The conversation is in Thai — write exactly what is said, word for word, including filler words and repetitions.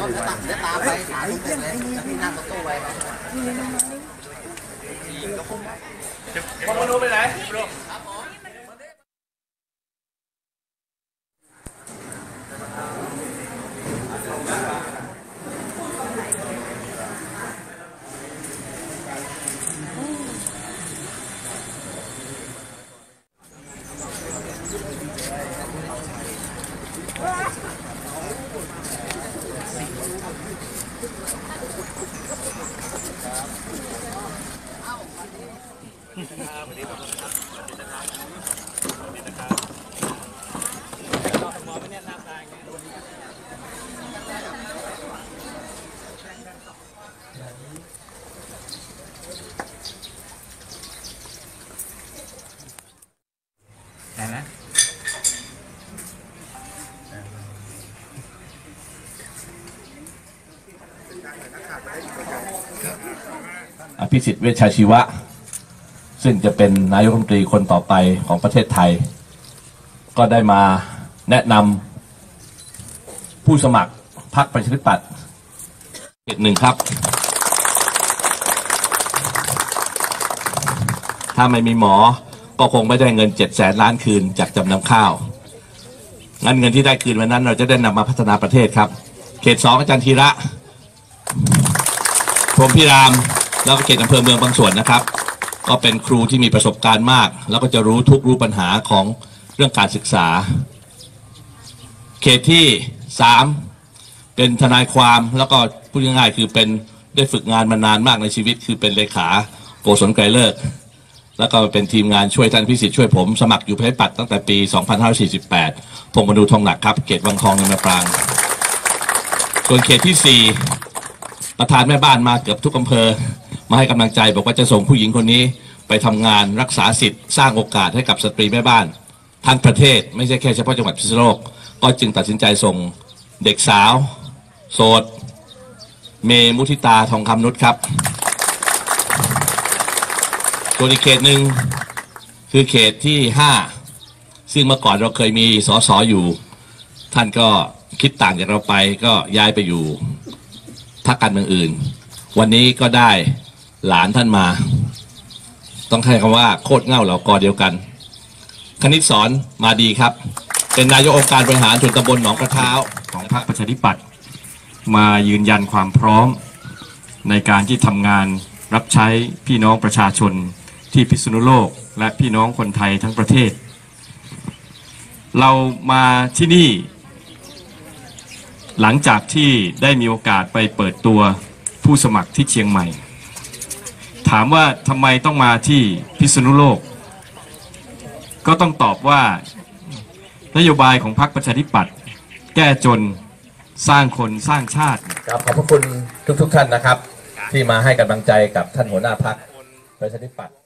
ก็ตัดเนื้อตาไปขาลุกเลยที่นั่งรถตู้ไปคนดูไปไหนอภิสิทธิ์ เวชชาชีวะซึ่งจะเป็นนายกรัฐมนตรีคนต่อไปของประเทศไทยก็ได้มาแนะนำผู้สมัครพรรคประชาธิปัตย์เขตหนึ่งครับถ้าไม่มีหมอก็คงไม่ได้เงินเจ็ดแสนล้านคืนจากจำนำข้าวงั้นเงินที่ได้คืนวันนั้นเราจะได้นำมาพัฒนาประเทศครับเขตสองอาจารย์ธีระพรหมพิรามแล้วก็เขตอำเภอเมืองบางส่วนนะครับก็เป็นครูที่มีประสบการณ์มากแล้วก็จะรู้ทุกรู้ปัญหาของเรื่องการศึกษาเขตที่สามเป็นทนายความแล้วก็พูดง่ายๆคือเป็นได้ฝึกงานมานานมากในชีวิตคือเป็นเลขาโกศลไกรฤกษ์แล้วก็เป็นทีมงานช่วยท่านพิสิทธิ์ช่วยผมสมัครอยู่ประชาธิปัตย์ตั้งแต่ปีสองพันห้าร้อยสี่สิบแปดพงษ์มนูทองหนักครับเขตวังทองนนทปรางส่วนเขตที่สี่ประธานแม่บ้านมาเกือบทุกอำเภอมาให้กำลังใจบอกว่าจะส่งผู้หญิงคนนี้ไปทำงานรักษาสิทธิ์สร้างโอกาสให้กับสตรีแม่บ้านทั้งประเทศไม่ใช่แค่เฉพาะจังหวัดพิษณุโลกก็จึงตัดสินใจส่งเด็กสาวโสดเมมุทิตาทองคำนุชครับตัวอีกเขตหนึ่งคือเขตที่ห้าซึ่งเมื่อก่อนเราเคยมีสสอยู่ท่านก็คิดต่างจากเราไปก็ย้ายไปอยู่พรรคการเมืองอื่นวันนี้ก็ได้หลานท่านมาต้องให้คำว่าโคตรเง่าเหล่ากอเดียวกันคณิตสอนมาดีครับเป็นนายกองค์การบริหารส่วนตำบลหนองกระเท้าของพรรคประชาธิปัตย์มายืนยันความพร้อมในการที่ทำงานรับใช้พี่น้องประชาชนที่พิษณุโลกและพี่น้องคนไทยทั้งประเทศเรามาที่นี่หลังจากที่ได้มีโอกาสไปเปิดตัวผู้สมัครที่เชียงใหม่ถามว่าทำไมต้องมาที่พิษณุโลกก็ต้องตอบว่านโยบายของพรรคประชาธิปัตย์แก้จนสร้างคนสร้างชาติครับขอบพระคุณทุกๆ ท่านนะครับที่มาให้กำลังใจกับท่านหัวหน้าพรรคประชาธิปัตย์